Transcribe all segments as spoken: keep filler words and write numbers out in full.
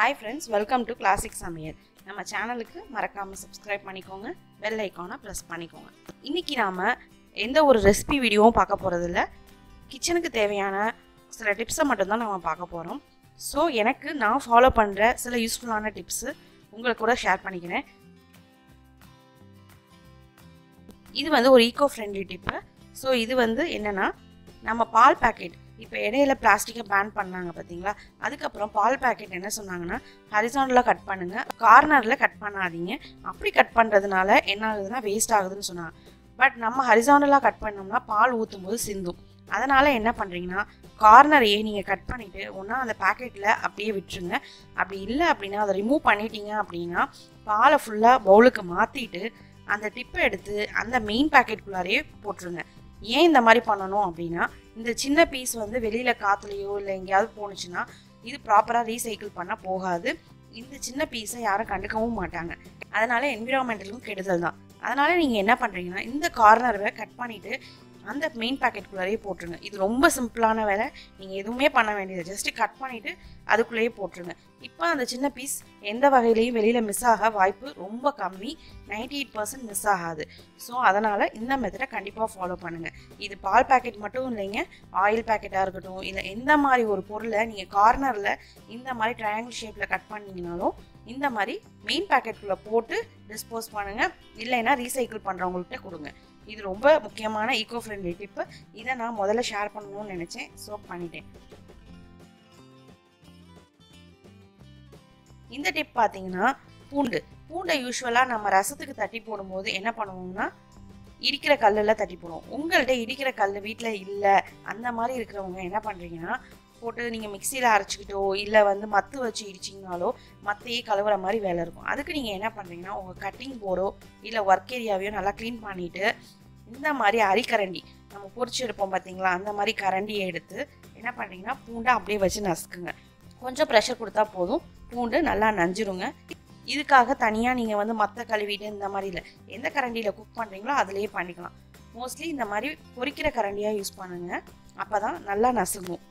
Hi friends, welcome to Classic Samayal. நம்ம சேனலுக்கு மறக்காம subscribe பண்ணிக்கோங்க, bell icon press பண்ணிக்கோங்க. இன்னைக்கு நாம எந்த ஒரு ரெசிபி வீடியோவும் பார்க்க போறது இல்ல. கிச்சனுக்கு தேவையான சில டிப்ஸ் மட்டும் தான் நாம பார்க்க போறோம். சோ எனக்கு நான் ஃபாலோ பண்ற சில யூஸ்புல்லான டிப்ஸ் உங்களுக்கு கூட ஷேர் பண்ணிக்கிறேன். இது வந்து ஒரு eco friendly டிப். சோ இது வந்து என்னன்னா நம்ம பால் பாக்கெட் இப்ப இடையில பிளாஸ்டிக்க பேன் பண்ணாங்க பாத்தீங்களா அதுக்கு அப்புறம் பால் பாக்கெட் என்ன சொன்னாங்கன்னா ஹரிசான்டலா கட் பண்ணுங்க கார்னர்ல கட் பண்ணாதீங்க அப்படி கட் பண்றதுனால என்ன ஆகுதுன்னா வேஸ்ட் ஆகுதுன்னு சொன்னாங்க பட் நம்ம ஹரிசான்டலா கட் பண்ணோம்னா பால் ஊத்தும்போது சிந்தும் அதனால என்ன பண்றீங்கன்னா கார்னரையே நீங்க கட் பண்ணிட்டு ஒண்ணா அந்த பாக்கெட்ல அப்படியே விட்டுருங்க அப்படி இல்ல அப்படின்னா அதை ரிமூவ் பண்ணிட்டீங்க அப்படின்னா பாலை ஃபுல்லா பவுலுக்கு மாத்திட்டு அந்த டிப்பை எடுத்து அந்த மெயின் பாக்கெட் குள்ளாரையே போட்டுருங்க ஏன் இந்த மாதிரி பண்ணனும் அப்படினா இந்த சின்ன பீஸ் வந்து வெளியில காத்துலயோ இல்ல எங்கயாவது போனுச்சுனா இது ப்ராப்பரா ரீசைக்கிள் பண்ண போகாது இந்த சின்ன பீஸை யாரும் கண்டுக்கவும் மாட்டாங்க அதனால என்விரான்மென்ட்டலுக்கும் கெடுதல் தான் அதனால நீங்க என்ன பண்றீங்கன்னா இந்த கார்னரை கட் பண்ணிட்டு அந்த மெயின் பாக்கெட் குள்ளாரையே போட்டுருங்க இது ரொம்ப சிம்பிளான வேலை நீங்க எதுவுமே பண்ண வேண்டியது ஜஸ்ட் கட் பண்ணிட்டு அதுக்குள்ளேயே போட்டுருங்க இப்போ அந்த சின்ன பீஸ் எந்த வகையிலயும் வெளியில மிஸ் ஆக வாய்ப்பு ரொம்ப கம்மி தொண்ணூற்று எட்டு சதவீதம் மிஸ் ஆகாது சோ அதனால இந்த மெத்தட கண்டிப்பா ஃபாலோ பண்ணுங்க இது பால் பாக்கெட் மட்டும் இல்லைங்க ஆயில் பாக்கெட்டா இருக்கட்டும் இல்ல எந்த மாதிரி ஒரு பொருளை நீங்க கார்னர்ல இந்த மாதிரி ட்ரையாங்கிள் ஷேப்ல கட் பண்ணீங்கனாலும் இந்த மாதிரி மெயின் பாக்கெட் குள்ள போட்டு டிஸ்போஸ் பண்ணுங்க இல்லைனா ரீசைக்கிள் பண்றவங்கள்ட்ட கொடுங்க இது ரொம்ப முக்கியமான eco friendly டிப் இத நான் முதல்ல ஷேர் பண்ணணும்னு நினைச்சேன் சோ பண்ணிட்டேன் இந்த டிப் பாத்தீங்கன்னா பூண்டு பூண்டை யூசுவலா நம்ம ரசத்துக்கு தட்டி போடும்போது என்ன பண்ணுவோம்னா இடிக்கிற கல்லுல தட்டி போடுவோம் உங்கள்கிட்ட இடிக்கிற கல்லு வீட்டுல இல்ல அந்த மாதிரி இருக்கிறவங்க என்ன பண்றீங்கன்னா போட்டு நீங்க மிக்சியில அரைச்சிக்கிட்டோ இல்ல வந்து மத்து வச்சு இடிச்சிங்கனாலோ மத்தையே கலவுற மாதிரி வேலை இருக்கும் அதுக்கு நீங்க என்ன பண்றீங்கன்னா உங்க கட்டிங் போர்டோ இல்ல ஒர்க் ஏரியாவையோ நல்லா கிளீன் பண்ணிட்டு இந்த மாதிரி அரிக்கரண்டி நம்ம பொறிச்சு எடுப்போம் பாத்தீங்களா அந்த மாதிரி கரண்டியை எடுத்து என்ன பண்றீங்கன்னா பூண்டை அப்படியே வச்சு நசுக்குங்க கொஞ்சம் ப்ரெஷர் கொடுத்தா போதும் பூண்டு நல்லா நஞ்சிருங்க இதுக்காக தனியா நீங்க வந்து மத்த கழுவிட்டு இந்த மாதிரி இல்லை எந்த கரண்டியில குக் பண்றீங்களோ அதுலயே பண்ணிக்கலாம் மோஸ்ட்லி இந்த மாதிரி பொறிக்கிற கரண்டியா யூஸ் பண்ணுங்க அப்பதான் நல்லா நசுங்கும்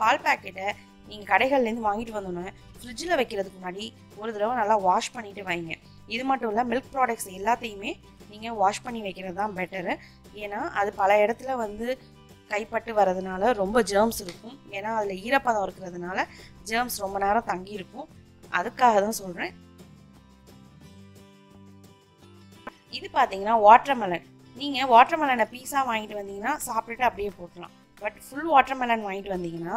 பால் பாக்கெட்டை நீங்கள் கடைகள்லேருந்து வாங்கிட்டு வந்தோன்னே ஃப்ரிட்ஜில் வைக்கிறதுக்கு முன்னாடி ஒரு தடவை நல்லா வாஷ் பண்ணிட்டு வைங்க இது மட்டும் இல்லை மில்க் ப்ராடக்ட்ஸ் எல்லாத்தையுமே நீங்கள் வாஷ் பண்ணி வைக்கிறது தான் பெட்டரு ஏன்னா அது பல இடத்துல வந்து கைப்பட்டு வர்றதுனால ரொம்ப ஜேர்ம்ஸ் இருக்கும் ஏன்னா அதில் ஈரப்பதம் இருக்கிறதுனால ஜேர்ம்ஸ் ரொம்ப நேரம் தங்கி இருக்கும் அதுக்காக தான் சொல்கிறேன் இது பார்த்தீங்கன்னா வாட்டர்மெலன் நீங்கள் வாட்டர்மெலனை பீஸாக வாங்கிட்டு வந்தீங்கன்னா சாப்பிட்டுட்டு அப்படியே போட்டுடலாம் பட் ஃபுல் வாட்டர்மெலன் வாங்கிட்டு வந்தீங்கன்னா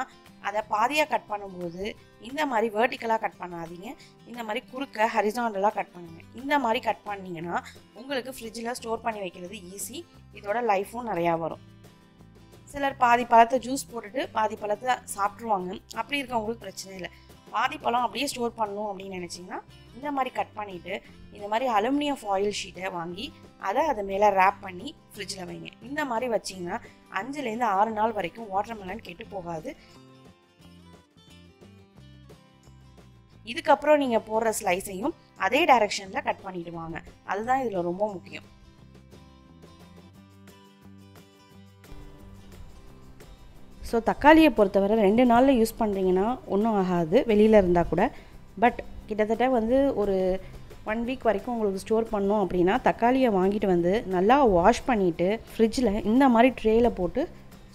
அதை பாதியாக கட் பண்ணும்போது இந்த மாதிரி வேர்டிக்கலாக கட் பண்ணாதீங்க இந்த மாதிரி குறுக்க ஹரிசாண்டலாக கட் பண்ணுங்க இந்த மாதிரி கட் பண்ணிங்கன்னா உங்களுக்கு ஃப்ரிட்ஜில் ஸ்டோர் பண்ணி வைக்கிறது ஈஸி இதோட லைஃபும் நிறையா வரும் சிலர் பாதி பழத்தை ஜூஸ் போட்டுட்டு பாதி பழத்தை சாப்பிட்ருவாங்க அப்படி இருக்கவங்களுக்கு பிரச்சனை இல்லை பாதி பழம் அப்படியே ஸ்டோர் பண்ணணும் அப்படின்னு நினச்சிங்கன்னா இந்த மாதிரி கட் பண்ணிவிட்டு இந்த மாதிரி அலுமினியம் ஃபாயில் ஷீட்டை வாங்கி அதை அது மேலே ரேப் பண்ணி ஃப்ரிட்ஜில் வைங்க இந்த மாதிரி வச்சிங்கன்னா அஞ்சுலேருந்து ஆறு நாள் வரைக்கும் வாட்டர்மெலன் கெட்டு போகாது இதுக்கப்புறம் நீங்கள் போடுற ஸ்லைஸையும் அதே டைரக்ஷனில் கட் பண்ணிவிடுவாங்க அதுதான் இதில் ரொம்ப முக்கியம் ஸோ தக்காளியை பொறுத்தவரை ரெண்டு நாளில் யூஸ் பண்ணுறீங்கன்னா ஒன்றும் ஆகாது வெளியில் இருந்தால் கூட பட் கிட்டத்தட்ட வந்து ஒரு ஒன் வீக் வரைக்கும் உங்களுக்கு ஸ்டோர் பண்ணோம் அப்படின்னா தக்காளியை வாங்கிட்டு வந்து நல்லா வாஷ் பண்ணிவிட்டு ஃப்ரிட்ஜில் இந்த மாதிரி ட்ரேயில் போட்டு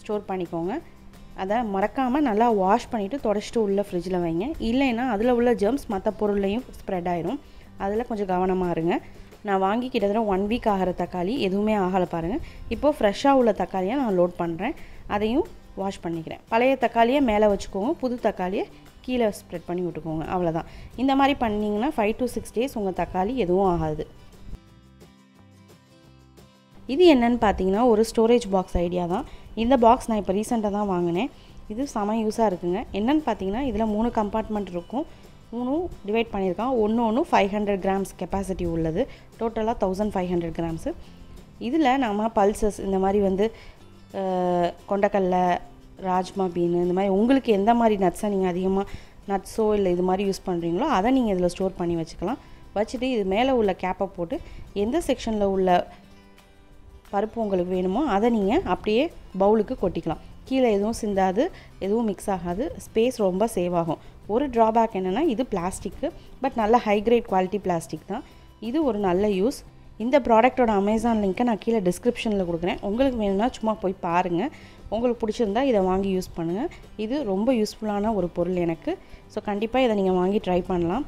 ஸ்டோர் பண்ணிக்கோங்க அதை மறக்காமல் நல்லா வாஷ் பண்ணிவிட்டு தொடச்சிட்டு உள்ள ஃப்ரிட்ஜில் வைங்க இல்லைன்னா அதில் உள்ள ஜெர்ம்ஸ் மற்ற பொருள்லையும் ஸ்ப்ரெட் ஆயிரும் அதில் கொஞ்சம் கவனமாக இருங்க நான் வாங்கி கிட்டத்தட்ட ஒன் வீக் ஆகிற தக்காளி எதுவுமே ஆகலை பாருங்கள் இப்போது ஃப்ரெஷ்ஷாக உள்ள தக்காளியை நான் லோட் பண்ணுறேன் அதையும் வாஷ் பண்ணிக்கிறேன் பழைய தக்காளியை மேலே வச்சுக்கோங்க புது தக்காளியை கீழே ஸ்ப்ரெட் பண்ணி விட்டுக்கோங்க அவ்வளோதான் இந்த மாதிரி பண்ணிங்கன்னா ஃபைவ் டு சிக்ஸ் டேஸ் உங்கள் தக்காளி எதுவும் ஆகாது இது என்னன்னு பார்த்தீங்கன்னா ஒரு ஸ்டோரேஜ் பாக்ஸ் ஐடியா தான் இந்த பாக்ஸ் நான் இப்போ ரீசெண்டாக தான் வாங்கினேன் இது செம யூஸாக இருக்குங்க என்னென்னு பார்த்தீங்கன்னா இதில் மூணு கம்பார்ட்மெண்ட் இருக்கும் மூணும் டிவைட் பண்ணியிருக்கான் ஒன்று ஒன்று ஃபைவ் ஹண்ட்ரட் கிராம்ஸ் கெப்பாசிட்டி உள்ளது டோட்டலாக தௌசண்ட் ஃபைவ் ஹண்ட்ரட் கிராம்ஸு இதில் நம்ம பல்சஸ் இந்த மாதிரி வந்து கொண்டக்கடலை ராஜ்மா பீனு இந்த மாதிரி உங்களுக்கு எந்த மாதிரி நட்ஸை நீங்கள் அதிகமாக நட்ஸோ இல்லை இது மாதிரி யூஸ் பண்ணுறீங்களோ அதை நீங்கள் இதில் ஸ்டோர் பண்ணி வச்சுக்கலாம் வச்சுட்டு இது மேலே உள்ள கேப்பை போட்டு எந்த செக்ஷனில் உள்ள பருப்பு உங்களுக்கு வேணுமோ அதை நீங்கள் அப்படியே பவுலுக்கு கொட்டிக்கலாம் கீழே எதுவும் சிந்தாது எதுவும் மிக்ஸ் ஆகாது ஸ்பேஸ் ரொம்ப சேவ் ஆகும் ஒரு drawback என்னன்னா இது பிளாஸ்டிக் பட் நல்ல ஹை கிரேட் குவாலிட்டி பிளாஸ்டிக் தான் இது ஒரு நல்ல யூஸ் இந்த ப்ராடக்ட்டோட Amazon லிங்க் நான் கீழ descriptionல கொடுக்கிறேன் உங்களுக்கு வேணும்னா சும்மா போய் பாருங்க உங்களுக்கு பிடிச்சிருந்தா இத வாங்கி யூஸ் பண்ணுங்க இது ரொம்ப யூஸ்புல்லான ஒரு பொருள் எனக்கு சோ கண்டிப்பா இத நீங்க வாங்கி ட்ரை பண்ணலாம்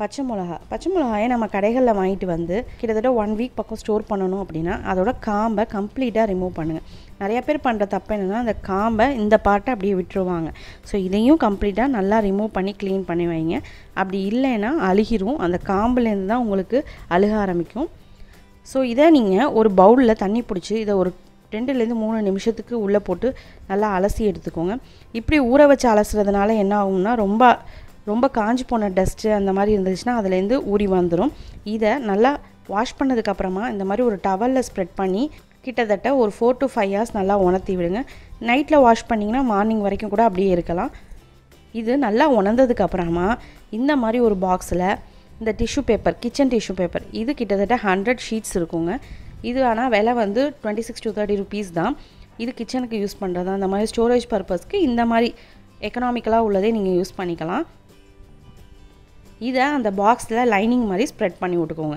பச்சமொளகா பச்சமொளகாயை நம்ம கடைகள்ல வாங்கிட்டு வந்து கிட்டத்தட்ட one week பக்கம் ஸ்டோர் பண்ணனும் அப்படினா அதோட காம்பை கம்ப்ளீட்டா ரிமூவ் பண்ணுங்க நிறைய பேர் பண்ற தப்பு என்னன்னா அந்த காம்பை இந்த பார்ட்ட அப்படியே விட்டுருவாங்க சோ இதையும் கம்ப்ளீட்டா நல்லா ரிமூவ் பண்ணி க்ளீன் பண்ணி வைங்க அப்படி இல்லனா அழுகிரும் அந்த காம்புல இருந்து தான் உங்களுக்கு அழுக ஆரம்பிக்கும் சோ இத நீங்க ஒரு பவுல்ல தண்ணி புடிச்சு இத ஒரு ரெண்டுல இருந்து மூணு நிமிஷத்துக்கு உள்ள போட்டு நல்லா அலசி எடுத்துக்கோங்க இப்படி ஊற வச்சு அலசுறதுனால என்ன ஆகும்னா ரொம்ப ரொம்ப காஞ்சி போன டஸ்ட் அந்த மாதிரி இருந்துச்சுனா அதுல இருந்து ஊறி வந்துரும் இத நல்லா வாஷ் பண்ணதுக்கு அப்புறமா இந்த மாதிரி ஒரு டவல்ல ஸ்ப்ரெட் பண்ணி கிட்டத்தட்ட ஒரு four to five hours நல்லா உணர்த்தி விடுங்க நைட்ல வாஷ் பண்ணீங்கனா மார்னிங் வரைக்கும் கூட அப்படியே இருக்கலாம் இது நல்லா உணர்ந்ததுக்கு அப்புறமா இந்த மாதிரி ஒரு பாக்ஸ்ல இந்த tissue paper kitchen tissue paper இது கிட்டத்தட்ட one hundred sheets இருக்குங்க இது ஆனா விலை வந்து twenty-six to thirty rupees தான் இது கிச்சனுக்கு யூஸ் பண்றதா அந்த மாதிரி ஸ்டோரேஜ் பர்பஸ்க்கு இந்த மாதிரி எகனாமிக்கலா உள்ளதே நீங்க யூஸ் பண்ணிக்கலாம் இத அந்த பாக்ஸ்ல லைனிங் மாதிரி ஸ்ப்ரெட் பண்ணி விட்டுக்கோங்க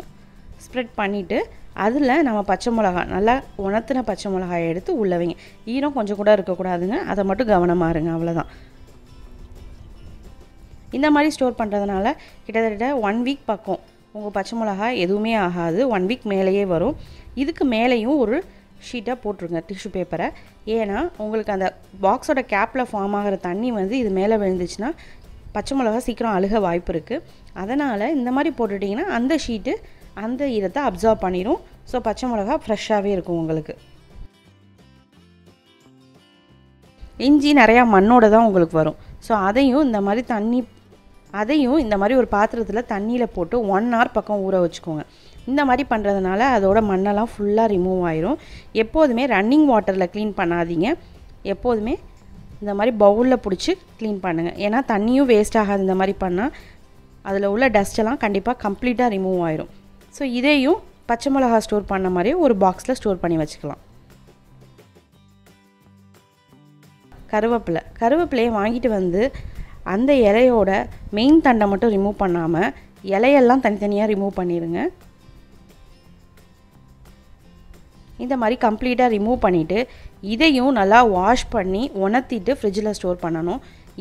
ஸ்ப்ரெட் பண்ணிட்டு அதுல நம்ம பச்சை மிளகாய் நல்லா உணத்தின பச்சை மிளகாயை எடுத்து உள்ள வைங்க ஈரம் கொஞ்சம் கூட இருக்க கூடாதுங்க அத மட்டும் கவனமா இருங்க அவ்வளவுதான் இந்த மாதிரி ஸ்டோர் பண்றதனால கிட்டத்தட்ட one week பக்கம் உங்க பச்சை மிளகாய் எதுவுமே ஆகாது one week மேலயே வரும் இதுக்கு மேலயும் ஒரு ஷீட்டா போட்டுருங்க டிஷ்யூ பேப்பரை ஏனா உங்களுக்கு அந்த பாக்ஸோட கேப்ல ஃபார்ம் ஆகுற தண்ணி வந்து இது மேல விழுந்துச்சுனா பச்சை மிளகாய் சீக்கிரம் அழுக வாய்ப்பு இருக்கு அதனால இந்த மாதிரி போட்டுட்டீங்கனா அந்த ஷீட் அந்த ஈரத்தை அப்சார்ப் பண்ணிரும் சோ பச்சை மிளகாய் ஃப்ரெஷ்ஷாவே இருக்கும் உங்களுக்கு இஞ்சி நிறைய மண்ணோட தான் உங்களுக்கு வரும் சோ அதையும் இந்த மாதிரி தண்ணி அதையும் இந்த மாதிரி ஒரு பாத்திரத்துல தண்ணியில போட்டு one hour பக்கம் ஊற வச்சுக்கோங்க இந்த மாதிரி பண்றதனால அதோட மண்ணெல்லாம் ஃபுல்லா ரிமூவ் ஆயிரும் எப்பவுமே ரன்னிங் வாட்டர்ல க்ளீன் பண்ணாதீங்க எப்பவுமே இந்த மாதிரி பவுல்ல புடிச்சு க்ளீன் பண்ணுங்க ஏனா தண்ணியும் வேஸ்ட் ஆகாது இந்த மாதிரி பண்ணா அதுல உள்ள டஸ்ட் எல்லாம் கண்டிப்பா கம்ப்ளீட்டா ரிமூவ் ஆயிடும் சோ இதையும் பச்சை மிளகாய் ஸ்டோர் பண்ண மாதிரி ஒரு பாக்ஸ்ல ஸ்டோர் பண்ணி வச்சுக்கலாம் கருவேப்பிலை கருவேப்பிலையை வாங்கிட்டு வந்து அந்த இலையோட மெயின் தண்டை மட்டும் ரிமூவ் பண்ணாம இலையெல்லாம் தனித்தனியா ரிமூவ் பண்ணிடுங்க இந்த மாதிரி கம்ப்ளீட்டா ரிமூவ் பண்ணிட்டு இதையும் நல்லா வாஷ் பண்ணி உணத்திட்டு ஃப்ரிட்ஜ்ல ஸ்டோர் பண்ணனும்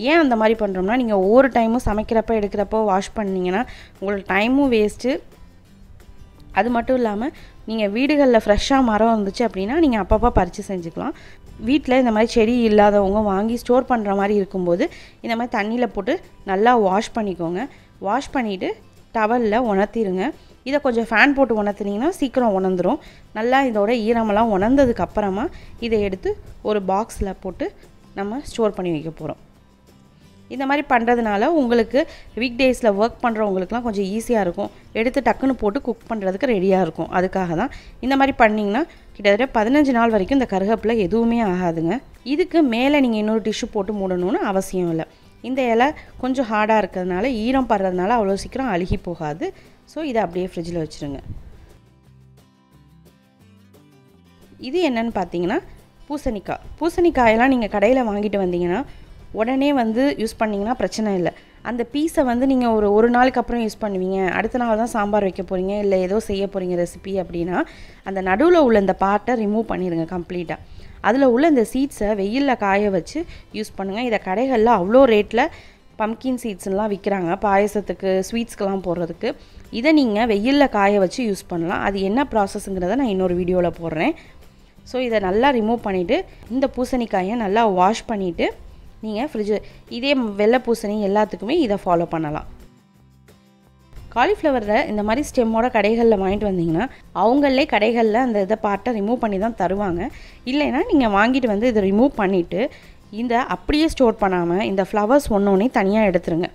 ஏன் அந்த மாதிரி பண்றோம்னா நீங்க ஒவ்வொரு டைமும் சமைக்கிறப்ப எடுக்கறப்ப வாஷ் பண்ணீங்கனா உங்களுக்கு டைமும் வேஸ்ட் அது மட்டும் இல்லாம நீங்க வீடுகள்ல ஃப்ரெஷ்ஷா மரம் வந்துச்சு அப்படினா நீங்க அப்பப்ப பறிச்சு செஞ்சுக்கலாம் வீட்ல இந்த மாதிரி செடி இல்லாதவங்க வாங்கி ஸ்டோர் பண்ற மாதிரி இருக்கும்போது இந்த மாதிரி தண்ணில போட்டு நல்லா வாஷ் பண்ணிக்கோங்க வாஷ் பண்ணிட்டு டவல்ல உணத்திடுங்க இத கொஞ்சம் ஃபேன் போட்டு உணத்தினீங்கனா சீக்கிரம் உணந்துரும் நல்லா இதோட ஈரமெல்லாம் உணந்ததுக்கு அப்புறமா இத எடுத்து ஒரு பாக்ஸ்ல போட்டு நம்ம ஸ்டோர் பண்ணி வைக்க போறோம் இந்த மாதிரி பண்றதனால உங்களுக்கு வீக் டேஸ்ல வர்க் பண்றவங்களுக்குலாம் கொஞ்சம் ஈஸியா இருக்கும் எடுத்து டக்குன்னு போட்டு குக் பண்றதுக்கு ரெடியா இருக்கும் அதுக்காக தான் இந்த மாதிரி பண்ணீங்கனா கிட்டத்தட்ட பதினஞ்சு நாள் வரைக்கும் இந்த கருவேப்பிலை எதுவுமே ஆகாதுங்க இதுக்கு மேல நீங்க இன்னொரு டிஷ்யூ போட்டு மூடணும்னு அவசியம் இல்லை இந்த இலை கொஞ்சம் ஹார்டா இருக்கதனால ஈரம் பறறதனால அவ்வளவு சீக்கிரம் அழுகி போகாது சோ இத அப்படியே ஃப்ரிட்ஜ்ல வச்சிருங்க இது என்னன்னு பாத்தீங்கன்னா பூசணிக்காய் பூசணிக்காய் எல்லாம் நீங்க கடையில வாங்கிட்டு வந்தீங்கனா உடனே வந்து யூஸ் பண்ணீங்கனா பிரச்சனை இல்ல அந்த பீஸை வந்து நீங்க ஒரு ஒரு நாளுக்கு அப்புறம் யூஸ் பண்ணுவீங்க அடுத்த நாள் தான் சாம்பார் வைக்க போறீங்க இல்ல ஏதோ செய்ய போறீங்க ரெசிபி அப்படினா அந்த நடுவுல உள்ள இந்த பார்ட்ட ரிமூவ் பண்ணிடுங்க கம்ப்ளீட்டா அதுல உள்ள இந்த சீட்ஸை வெயில்ல காய வச்சு யூஸ் பண்ணுங்க இத கடைகள்ல அவ்ளோ ரேட்ல pumpkin seeds எல்லாம் விக்கறாங்க பாயசத்துக்கு ஸ்வீட்ஸ்க்கெல்லாம் போடுறதுக்கு இத நீங்க வெயில்ல காய வச்சு யூஸ் பண்ணலாம் அது என்ன processங்கறத நான் இன்னொரு வீடியோல போடுறேன் சோ இத நல்லா ரிமூவ் பண்ணிட்டு இந்த பூசணிக்காயை நல்லா வாஷ் பண்ணிட்டு நீங்க ஃப்ரிட்ஜ் இதே வெள்ளை பூசணி எல்லாத்துக்குமே இத ஃபாலோ பண்ணலாம் காலிஃப்ளவர்ல இந்த மாதிரி ஸ்டெம்மோட கடைகள்ல வாங்கிட்டு வந்தீங்கனா அவங்களே கடைகள்ல அந்த இத பார்ட்ட ரிமூவ் பண்ணி தான் தருவாங்க இல்லனா நீங்க வாங்கிட்டு வந்து இத ரிமூவ் பண்ணிட்டு இந்த அப்படியே ஸ்டோர் பண்ணாம இந்த फ्लावर्स ஒண்ணோனே தனியா எடுத்துருங்க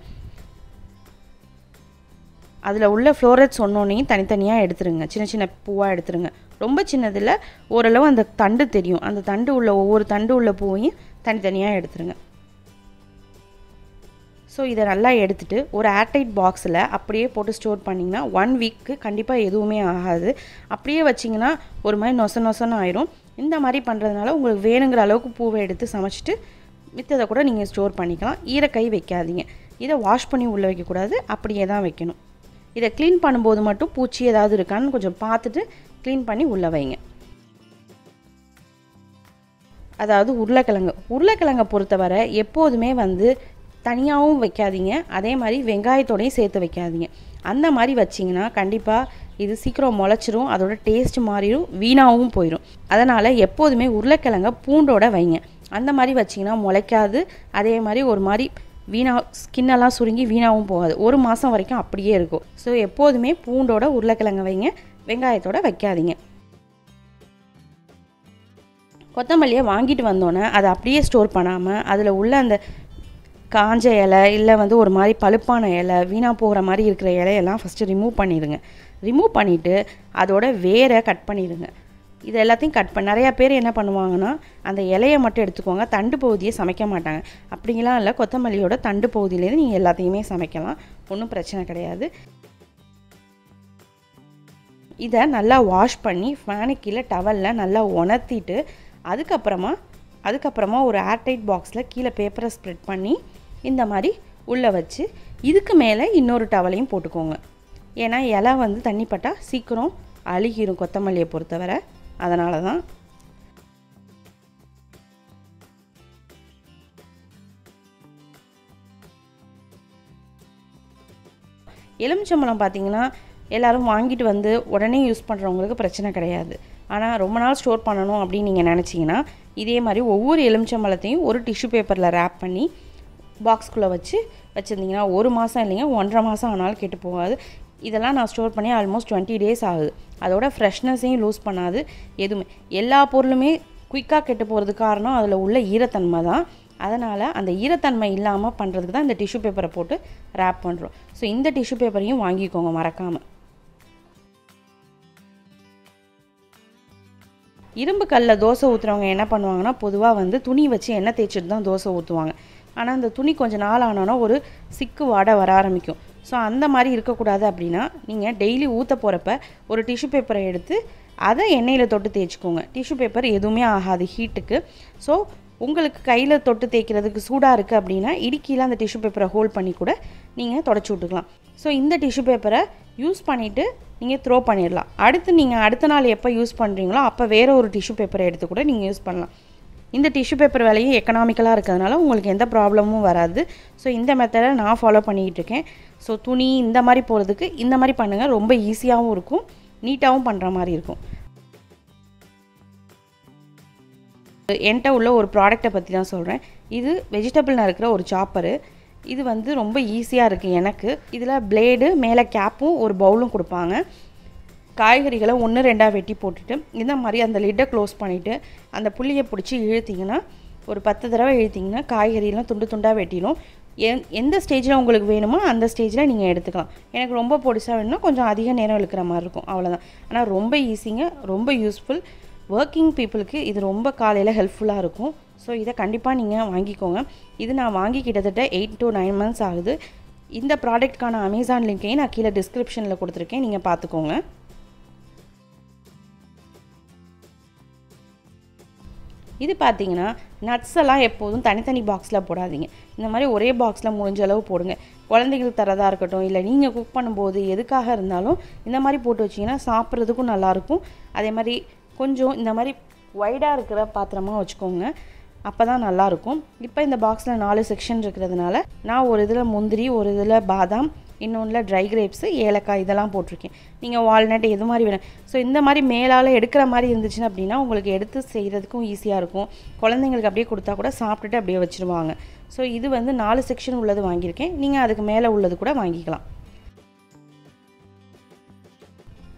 அதுல உள்ள ஃப்ளோரட்ஸ் ஒண்ணோனே தனித்தனியா எடுத்துருங்க சின்ன சின்ன பூவா எடுத்துருங்க ரொம்ப சின்னதுல ஓரளவு அந்த தண்டு தெரியும் அந்த தண்டு உள்ள ஒவ்வொரு தண்டு உள்ள பூவையும் தனித்தனியா எடுத்துருங்க So இத நல்லா எடுத்துட்டு ஒரு ஏர் டைட் பாக்ஸ்ல அப்படியே போட்டு ஸ்டோர் பண்ணீங்கனா one week கண்டிப்பா எதுவுமே ஆகாது. அப்படியே வச்சீங்கனா ஒரு மாதிரி நொச நொசன ஆயிடும். இந்த மாதிரி பண்றதனால உங்களுக்கு வேணும்ங்கற அளவுக்கு பூவை எடுத்து சமைச்சிட்டு மித்தத கூட நீங்க ஸ்டோர் பண்ணிக்கலாம். ஈர கை வைக்காதீங்க. இத வாஷ் பண்ணி உள்ள வைக்க கூடாது. அப்படியே தான் வைக்கணும். இத க்ளீன் பண்ணும்போது மட்டும் பூச்சி ஏதாவது இருக்கான்னு கொஞ்சம் பார்த்துட்டு க்ளீன் பண்ணி உள்ள வைங்க. அதாவது உருளைக்கிழங்கு உருளைக்கிழங்கை பொறுத்தவரை எப்போதுமே வந்து தனியாவும் வைக்காதீங்க, அதே மாதிரி வெங்காயத்தோடயும் சேர்த்து வைக்காதீங்க. அந்த மாதிரி வச்சிங்கன்னா கண்டிப்பாக இது சீக்கிரம் முளைச்சிரும், அதோட டேஸ்ட் மாறிடும், வீணாகவும் போயிடும். அதனால் எப்போதுமே உருளைக்கிழங்கை பூண்டோட வைங்க. அந்த மாதிரி வச்சிங்கன்னா முளைக்காது, அதே மாதிரி ஒரு மாதிரி வீணா ஸ்கின்னெல்லாம் சுருங்கி வீணாகவும் போகாது, ஒரு மாதம் வரைக்கும் அப்படியே இருக்கும். ஸோ எப்போதுமே பூண்டோட உருளைக்கிழங்கை வைங்க, வெங்காயத்தோட வைக்காதீங்க. கொத்தமல்லியை வாங்கிட்டு வந்தோன்னே அதை அப்படியே ஸ்டோர் பண்ணாமல் அதில் உள்ள அந்த காஞ்ச இலை இல்லை வந்து ஒரு மாதிரி பழுப்பான இலை வீணாக போகிற மாதிரி இருக்கிற இலையெல்லாம் ஃபஸ்ட்டு ரிமூவ் பண்ணிடுங்க. ரிமூவ் பண்ணிவிட்டு அதோட வேரை கட் பண்ணிடுங்க. இது எல்லாத்தையும் கட் பண்ண நிறையா பேர் என்ன பண்ணுவாங்கன்னா அந்த இலையை மட்டும் எடுத்துக்கோங்க, தண்டு பகுதியை சமைக்க மாட்டாங்க. அப்படிங்கலாம் இல்லை, கொத்தமல்லியோட தண்டு பகுதியிலேருந்து நீங்கள் எல்லாத்தையுமே சமைக்கலாம், ஒன்றும் பிரச்சனை கிடையாது. இதை நல்லா வாஷ் பண்ணி ஃபேனுக்கீழே டவலில் நல்லா உணர்த்திட்டு அதுக்கப்புறமா அதுக்கப்புறமா ஒரு ஏர்டைட் பாக்ஸில் கீழே பேப்பரை ஸ்ப்ரெட் பண்ணி இந்த மாதிரி உள்ளே வச்சு இதுக்கு மேலே இன்னொரு டவலையும் போட்டுக்கோங்க. ஏன்னா இலை வந்து தண்ணி பட்டால் சீக்கிரம் அழுகிரும் கொத்தமல்லியை பொறுத்தவரை, அதனால தான். எலுமிச்சம்பழம் பார்த்தீங்கன்னா எல்லோரும் வாங்கிட்டு வந்து உடனே யூஸ் பண்ணுறவங்களுக்கு பிரச்சனை கிடையாது. ஆனால் ரொம்ப நாள் ஸ்டோர் பண்ணணும் அப்படின்னு நீங்கள் நினச்சிங்கன்னா இதே மாதிரி ஒவ்வொரு எலுமிச்சம்பழத்தையும் ஒரு டிஷ்யூ பேப்பரில் ரேப் பண்ணி பாக்ஸ்குள்ளே வச்சு வச்சுருந்தீங்கன்னா ஒரு மாதம் இல்லைங்க ஒன்றரை மாதம் ஆனாலும் கெட்டு போகாது. இதெல்லாம் நான் ஸ்டோர் பண்ணி ஆல்மோஸ்ட் டுவெண்ட்டி டேஸ் ஆகுது. அதோட ஃப்ரெஷ்னஸையும் லூஸ் பண்ணாது எதுவுமே. எல்லா பொருளுமே குயிக்காக கெட்டு போகிறது காரணம் அதில் உள்ள ஈரத்தன்மை தான். அதனால் அந்த ஈரத்தன்மை இல்லாமல் பண்ணுறதுக்கு தான் இந்த டிஷ்யூ பேப்பரை போட்டு ரேப் பண்ணுறோம். ஸோ இந்த டிஷ்யூ பேப்பரையும் வாங்கிக்கோங்க மறக்காமல். இரும்பு கல்லில் தோசை ஊற்றுறவங்க என்ன பண்ணுவாங்கன்னா பொதுவாக வந்து துணி வச்சு எண்ணெய் தேய்ச்சிட்டு தான் தோசை ஊற்றுவாங்க. ஆனால் அந்த துணி கொஞ்சம் நாள் ஆனோன்னா ஒரு சிக்கு வாடை வர ஆரம்பிக்கும். ஸோ அந்த மாதிரி இருக்கக்கூடாது. அப்படின்னா நீங்கள் டெய்லி ஊற்ற போகிறப்ப ஒரு டிஷ்யூ பேப்பரை எடுத்து அதை எண்ணெயில் தொட்டு தேய்ச்சிக்கோங்க. டிஷ்யூ பேப்பர் எதுவுமே ஆகாது ஹீட்டுக்கு. ஸோ உங்களுக்கு கையில் தொட்டு தேய்க்கிறதுக்கு சூடாக இருக்குது அப்படின்னா இடுக்கியில் அந்த டிஷ்யூ பேப்பரை ஹோல்ட் பண்ணி கூட நீங்கள் தொடச்சி விட்டுக்கலாம். ஸோ இந்த டிஷ்யூ பேப்பரை யூஸ் பண்ணிவிட்டு நீங்கள் த்ரோ பண்ணிடலாம். அடுத்து நீங்கள் அடுத்த நாள் எப்போ யூஸ் பண்ணுறீங்களோ அப்போ வேறு ஒரு டிஷ்யூ பேப்பரை எடுத்து கூட நீங்கள் யூஸ் பண்ணலாம். இந்த டிஷ்யூ பேப்பர் விலையும் எக்கனாமிக்கலாக இருக்கிறதுனால உங்களுக்கு எந்த ப்ராப்ளமும் வராது. ஸோ இந்த மெத்தடை நான் ஃபாலோ பண்ணிக்கிட்டு இருக்கேன். ஸோ துணி இந்த மாதிரி போகிறதுக்கு இந்த மாதிரி பண்ணுங்கள், ரொம்ப ஈஸியாகவும் இருக்கும், நீட்டாகவும் பண்ணுற மாதிரி இருக்கும். என்கிட்ட உள்ள ஒரு ப்ராடக்டை பற்றி தான் சொல்கிறேன். இது வெஜிடபிள்னா இருக்கிற ஒரு சாப்பரு. இது வந்து ரொம்ப ஈஸியாக இருக்குது எனக்கு. இதில் பிளேடு மேலே கேப்பும் ஒரு பவுலும் கொடுப்பாங்க. காய்கறிகளை ஒன்று ரெண்டாக வெட்டி போட்டுட்டு இந்த மாதிரி அந்த லிட்டை க்ளோஸ் பண்ணிவிட்டு அந்த புள்ளியை பிடிச்சி இழுத்திங்கன்னா ஒரு பத்து தடவை இழுத்திங்கன்னா காய்கறிலாம் துண்டு துண்டாக வெட்டிடும். எந் எந்த ஸ்டேஜில் உங்களுக்கு வேணுமோ அந்த ஸ்டேஜில் நீங்கள் எடுத்துக்கலாம். எனக்கு ரொம்ப பொடிசாக வேணும்னா கொஞ்சம் அதிக நேரம் இழுக்கிற மாதிரி இருக்கும், அவ்வளோதான். ஆனால் ரொம்ப ஈஸிங்க, ரொம்ப யூஸ்ஃபுல். ஒர்க்கிங் பீப்புளுக்கு இது ரொம்ப காலையில் ஹெல்ப்ஃபுல்லாக இருக்கும். ஸோ இதை கண்டிப்பாக நீங்கள் வாங்கிக்கோங்க. இது நான் வாங்கி கிட்டத்தட்ட எயிட் டு நைன் மந்த்ஸ் ஆகுது. இந்த ப்ராடக்ட்கான அமேசான் லிங்கையும் நான் கீழே டிஸ்கிரிப்ஷனில் கொடுத்துருக்கேன், நீங்கள் பார்த்துக்கோங்க. இது பார்த்தீங்கன்னா நட்ஸ் எல்லாம் எப்போதும் தனித்தனி பாக்ஸில் போடாதீங்க. இந்த மாதிரி ஒரே பாக்ஸில் முடிஞ்ச அளவு போடுங்க. குழந்தைகள் தரதாக இருக்கட்டும் இல்லை நீங்கள் குக் பண்ணும்போது எதுக்காக இருந்தாலும் இந்த மாதிரி போட்டு வச்சிங்கன்னா சாப்பிட்றதுக்கும் நல்லாயிருக்கும். அதே மாதிரி கொஞ்சம் இந்த மாதிரி ஒய்டாக இருக்கிற பாத்திரமாக வச்சுக்கோங்க, அப்போ தான் நல்லாயிருக்கும். இப்போ இந்த பாக்ஸில் நாலு செக்ஷன் இருக்கிறதுனால நான் ஒரு இதில் முந்திரி, ஒரு இதில் பாதாம், இன்னொன்றில் ட்ரை கிரேப்ஸு, ஏலக்காய் இதெல்லாம் போட்டிருக்கேன். நீங்கள் வால்நட் எது மாதிரி வேணும். ஸோ இந்த மாதிரி மேலால் எடுக்கிற மாதிரி இருந்துச்சுன்னா அப்படின்னா உங்களுக்கு எடுத்து செய்கிறதுக்கும் ஈஸியாக இருக்கும். குழந்தைங்களுக்கு அப்படியே கொடுத்தா கூட சாப்பிட்டுட்டு அப்படியே வச்சுருவாங்க. ஸோ இது வந்து நாலு செக்ஷன் உள்ளது வாங்கியிருக்கேன், நீங்கள் அதுக்கு மேலே உள்ளது கூட வாங்கிக்கலாம்.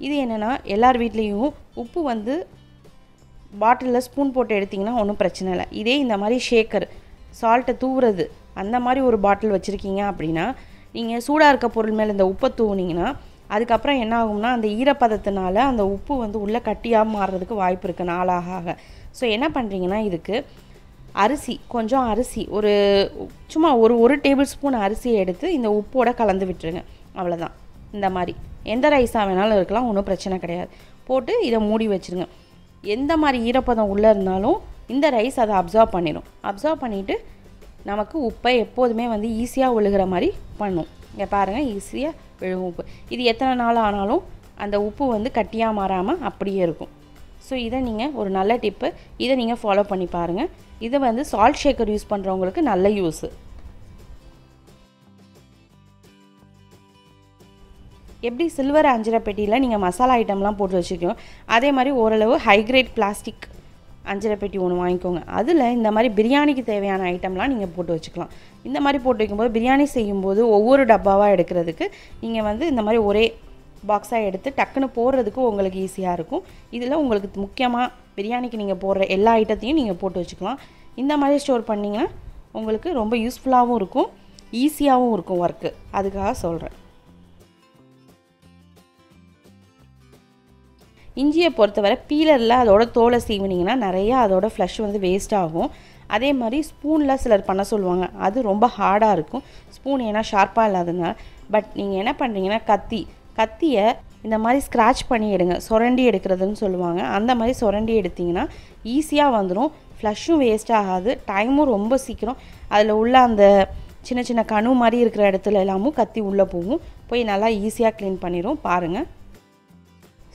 இது என்னென்னா எல்லார் வீட்லேயும் உப்பு வந்து பாட்டிலில் ஸ்பூன் போட்டு எடுத்திங்கன்னா ஒன்றும் பிரச்சனை இல்லை. இதே இந்த மாதிரி ஷேக்கர் சால்ட்டை தூவுறது அந்த மாதிரி ஒரு பாட்டில் வச்சுருக்கீங்க அப்படின்னா நீங்கள் சூடாக இருக்க பொருள் மேலே இந்த உப்பை தூவுனிங்கன்னா அதுக்கப்புறம் என்ன ஆகும்னா அந்த ஈரப்பதத்தினால அந்த உப்பு வந்து உள்ளே கட்டியாக மாறுறதுக்கு வாய்ப்பு இருக்குது நாளாக. ஸோ என்ன பண்ணுறீங்கன்னா இதுக்கு அரிசி கொஞ்சம் அரிசி ஒரு சும்மா ஒரு ஒரு டேபிள் ஸ்பூன் அரிசியை எடுத்து இந்த உப்போட கலந்து விட்டுருங்க. அவ்வளோதான். இந்த மாதிரி எந்த ரைஸாக வேணாலும் இருக்கலாம், ஒன்றும் பிரச்சனை கிடையாது. போட்டு இதை மூடி வச்சுருங்க. எந்த மாதிரி ஈரப்பதம் உள்ளே இருந்தாலும் இந்த ரைஸ் அதை அப்சார்ப் பண்ணிடும். அப்சார்ப் பண்ணிவிட்டு நமக்கு உப்பை எப்போதுமே வந்து ஈஸியாக விழுகிற மாதிரி பண்ணும். இங்கே பாருங்கள், ஈஸியாக விழுகும் உப்பு. இது எத்தனை நாள் ஆனாலும் அந்த உப்பு வந்து கட்டியாக மாறாமல் அப்படியே இருக்கும். ஸோ இதை நீங்கள் ஒரு நல்ல டிப்பு, இதை நீங்கள் ஃபாலோ பண்ணி பாருங்கள். இது வந்து சால்ட் ஷேக்கர் யூஸ் பண்ணுறவங்களுக்கு நல்ல யூஸு. எப்படி சில்வர் அஞ்சரை பெட்டியில் நீங்கள் மசாலா ஐட்டம்லாம் போட்டு வச்சுருக்கீங்க, அதே மாதிரி ஓரளவு ஹைகிரேட் பிளாஸ்டிக் அஞ்சரை பெட்டி ஒன்று வாங்கிக்கோங்க. அதில் இந்த மாதிரி பிரியாணிக்கு தேவையான ஐட்டம்லாம் நீங்கள் போட்டு வச்சுக்கலாம். இந்த மாதிரி போட்டு வைக்கும்போது பிரியாணி செய்யும்போது ஒவ்வொரு டப்பாவாக எடுக்கிறதுக்கு நீங்கள் வந்து இந்த மாதிரி ஒரே பாக்ஸாக எடுத்து டக்குன்னு போடுறதுக்கு உங்களுக்கு ஈஸியாக இருக்கும். இதில் உங்களுக்கு முக்கியமாக பிரியாணிக்கு நீங்கள் போடுற எல்லா ஐட்டத்தையும் நீங்கள் போட்டு வச்சுக்கலாம். இந்த மாதிரி ஸ்டோர் பண்ணிங்கன்னா உங்களுக்கு ரொம்ப யூஸ்ஃபுல்லாகவும் இருக்கும், ஈஸியாகவும் இருக்கும் ஒர்க்கு. அதுக்காக சொல்கிறேன். இஞ்சியை பொறுத்தவரை பீலரில் அதோட தோலை சீவினிங்கன்னா நிறையா அதோட ஃப்ளஷ் வந்து வேஸ்ட் ஆகும். அதே மாதிரி ஸ்பூனில் சிலர் பண்ண சொல்லுவாங்க, அது ரொம்ப ஹார்டாக இருக்கும் ஸ்பூன், ஏன்னா ஷார்ப்பாக இல்லாததுனால. பட் நீங்கள் என்ன பண்ணுறீங்கன்னா கத்தி கத்தியை இந்த மாதிரி ஸ்க்ராட்ச் பண்ணி எடுங்க, சுரண்டி எடுக்கிறதுன்னு சொல்லுவாங்க. அந்த மாதிரி சுரண்டி எடுத்திங்கன்னா ஈஸியாக வந்துடும், ஃப்ளஷும் வேஸ்ட் ஆகாது, டைமும் ரொம்ப சீக்கிரம். அதில் உள்ள அந்த சின்ன சின்ன கணு மாதிரி இருக்கிற இடத்துல எல்லாமும் கத்தி உள்ளே போகும், போய் நல்லா ஈஸியாக க்ளீன் பண்ணிடும். பாருங்கள்.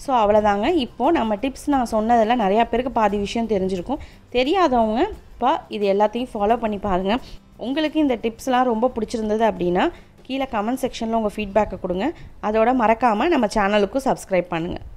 ஸோ அவ்வளோதாங்க. இப்போது நம்ம டிப்ஸ் நான் சொன்னதெல்லாம் நிறையா பேருக்கு பாதி விஷயம் தெரிஞ்சிருக்கும். தெரியாதவங்க இப்போ இது எல்லாத்தையும் ஃபாலோ பண்ணி பாருங்கள். உங்களுக்கு இந்த டிப்ஸ்லாம் ரொம்ப பிடிச்சிருந்தது அப்படின்னா கீழே கமெண்ட் செக்ஷனில் உங்கள் ஃபீட்பேக்கை கொடுங்க. அதோட மறக்காமல் நம்ம சேனலுக்கும் சப்ஸ்கிரைப் பண்ணுங்கள்.